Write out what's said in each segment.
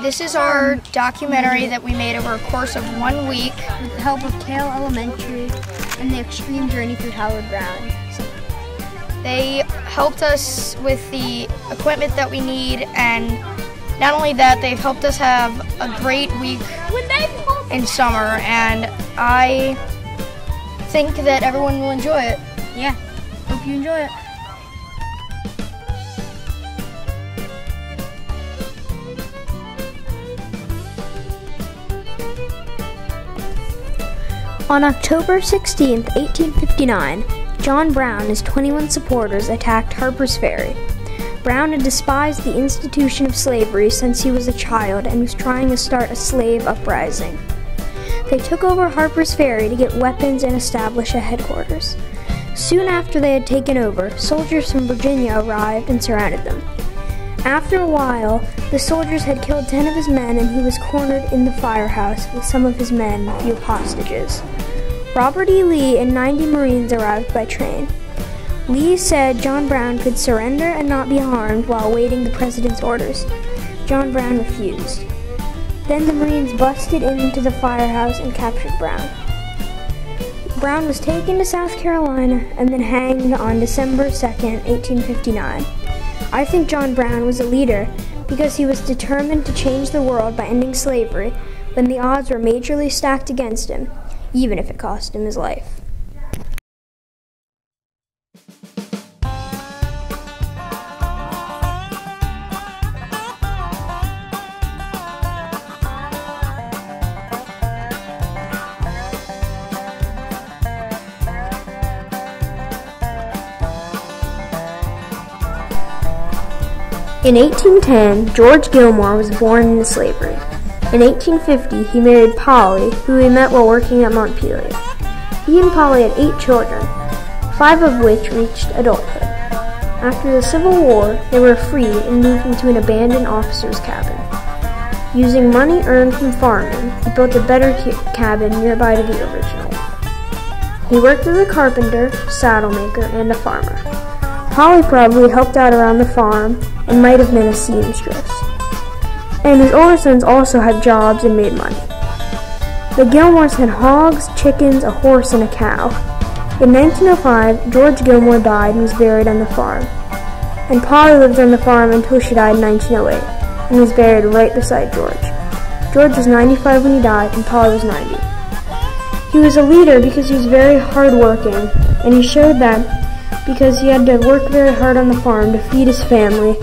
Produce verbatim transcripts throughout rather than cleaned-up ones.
This is our documentary that we made over a course of one week with the help of Cale Elementary and the Extreme Journey through Hallowed Ground. They helped us with the equipment that we need, and not only that, they've helped us have a great week in summer, and I think that everyone will enjoy it. Yeah, hope you enjoy it. On October sixteenth, eighteen fifty-nine, John Brown and his twenty-one supporters attacked Harper's Ferry. Brown had despised the institution of slavery since he was a child and was trying to start a slave uprising. They took over Harper's Ferry to get weapons and establish a headquarters. Soon after they had taken over, soldiers from Virginia arrived and surrounded them. After a while, the soldiers had killed ten of his men, and he was cornered in the firehouse with some of his men and a few hostages. Robert E. Lee and ninety Marines arrived by train. Lee said John Brown could surrender and not be harmed while awaiting the president's orders. John Brown refused. Then the Marines busted into the firehouse and captured Brown. Brown was taken to South Carolina and then hanged on December second, eighteen fifty-nine. I think John Brown was a leader because he was determined to change the world by ending slavery when the odds were majorly stacked against him, even if it cost him his life. In eighteen ten, George Gilmore was born into slavery. In eighteen fifty, he married Polly, who he met while working at Montpelier. He and Polly had eight children, five of which reached adulthood. After the Civil War, they were freed and moved into an abandoned officer's cabin. Using money earned from farming, he built a better cabin nearby to the original. He worked as a carpenter, saddle maker, and a farmer. Polly probably helped out around the farm and might have been a seamstress. And his older sons also had jobs and made money. The Gilmores had hogs, chickens, a horse, and a cow. In nineteen oh five, George Gilmore died and was buried on the farm. And Polly lived on the farm until she died in nineteen oh eight and was buried right beside George. George was ninety-five when he died, and Polly was ninety. He was a leader because he was very hardworking, and he showed that because he had to work very hard on the farm to feed his family,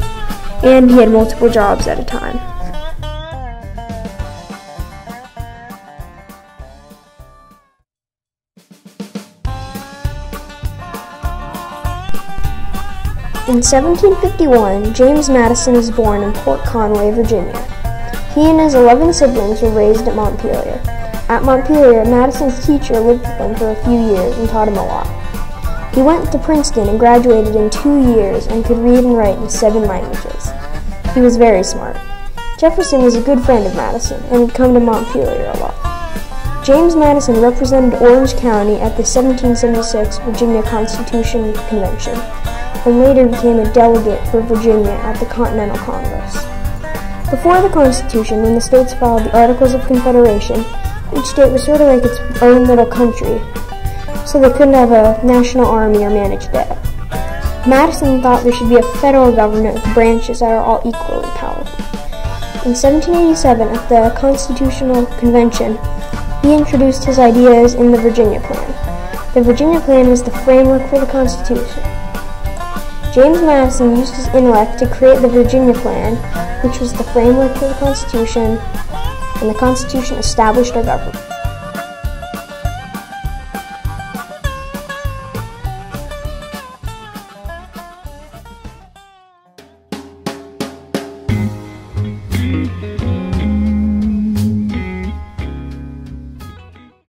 and he had multiple jobs at a time. In seventeen fifty-one, James Madison was born in Port Conway, Virginia. He and his eleven siblings were raised at Montpelier. At Montpelier, Madison's teacher lived with them for a few years and taught him a lot. He went to Princeton and graduated in two years and could read and write in seven languages. He was very smart. Jefferson was a good friend of Madison and would come to Montpelier a lot. James Madison represented Orange County at the seventeen seventy-six Virginia Constitutional Convention and later became a delegate for Virginia at the Continental Congress. Before the Constitution, when the states filed the Articles of Confederation, each state was sort of like its own little country, so they couldn't have a national army or manage that. Madison thought there should be a federal government with branches that are all equally powerful. In seventeen eighty-seven, at the Constitutional Convention, he introduced his ideas in the Virginia Plan. The Virginia Plan was the framework for the Constitution. James Madison used his intellect to create the Virginia Plan, which was the framework for the Constitution, and the Constitution established our government.